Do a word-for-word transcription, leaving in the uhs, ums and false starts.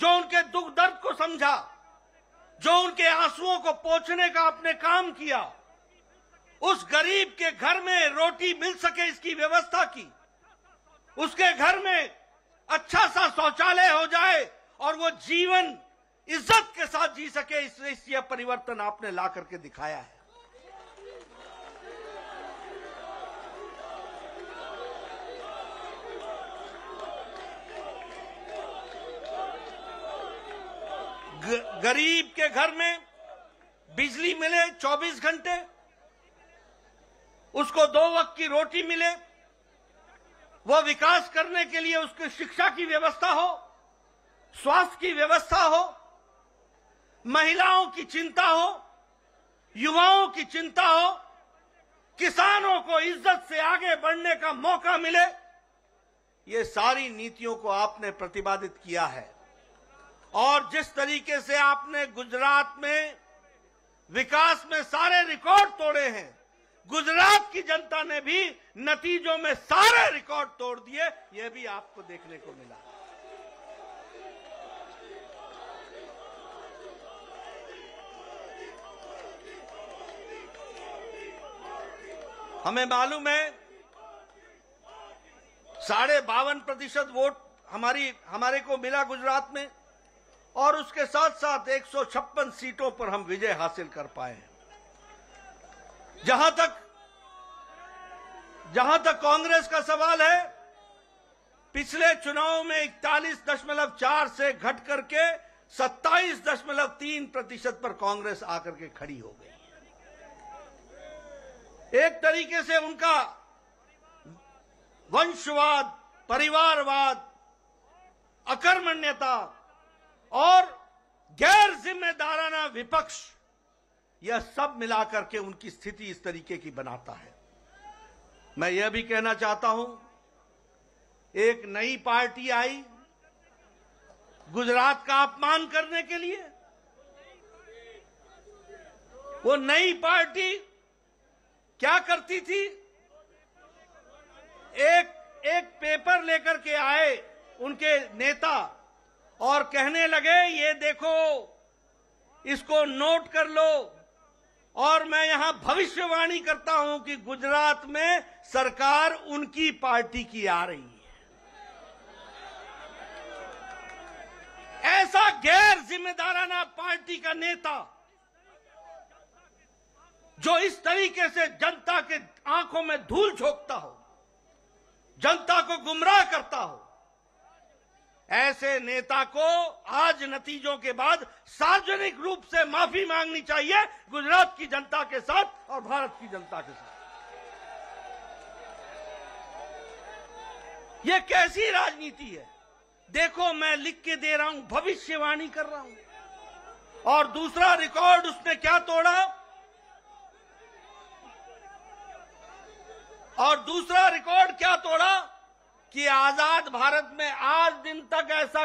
जो उनके दुख दर्द को समझा, जो उनके आंसुओं को पोंछने का आपने काम किया, उस गरीब के घर में रोटी मिल सके इसकी व्यवस्था की, उसके घर में अच्छा सा शौचालय हो जाए और वो जीवन इज्जत के साथ जी सके, इसलिए इस यह परिवर्तन आपने ला करके दिखाया है। गरीब के घर में बिजली मिले चौबीस घंटे, उसको दो वक्त की रोटी मिले, वो विकास करने के लिए उसकी शिक्षा की व्यवस्था हो, स्वास्थ्य की व्यवस्था हो, महिलाओं की चिंता हो, युवाओं की चिंता हो, किसानों को इज्जत से आगे बढ़ने का मौका मिले, ये सारी नीतियों को आपने प्रतिपादित किया है। और जिस तरीके से आपने गुजरात में विकास में सारे रिकॉर्ड तोड़े हैं, गुजरात की जनता ने भी नतीजों में सारे रिकॉर्ड तोड़ दिए, यह भी आपको देखने को मिला। हमें मालूम है साढ़े बावन प्रतिशत वोट हमारी हमारे को मिला गुजरात में, और उसके साथ साथ एक सौ छप्पन सीटों पर हम विजय हासिल कर पाए हैं। जहां तक जहां तक कांग्रेस का सवाल है, पिछले चुनाव में इकतालीस दशमलव चार से घट करके सत्ताईस दशमलव तीन प्रतिशत पर कांग्रेस आकर के खड़ी हो गई। एक तरीके से उनका वंशवाद, परिवारवाद, अकर्मण्यता और गैर जिम्मेदाराना विपक्ष, यह सब मिलाकर के उनकी स्थिति इस तरीके की बनाता है। मैं यह भी कहना चाहता हूं, एक नई पार्टी आई गुजरात का अपमान करने के लिए। वो नई पार्टी क्या करती थी, एक एक पेपर लेकर के आए उनके नेता और कहने लगे, ये देखो, इसको नोट कर लो, और मैं यहां भविष्यवाणी करता हूं कि गुजरात में सरकार उनकी पार्टी की आ रही है। ऐसा गैर जिम्मेदाराना पार्टी का नेता जो इस तरीके से जनता के आंखों में धूल झोंकता हो, जनता को गुमराह करता हो, ऐसे नेता को आज नतीजों के बाद सार्वजनिक रूप से माफी मांगनी चाहिए, गुजरात की जनता के साथ और भारत की जनता के साथ। यह कैसी राजनीति है? देखो, मैं लिख के दे रहा हूं, भविष्यवाणी कर रहा हूं। और दूसरा रिकॉर्ड उसने क्या तोड़ा, और दूसरा रिकॉर्ड क्या तोड़ा कि आजाद भारत में आज दिन तक ऐसा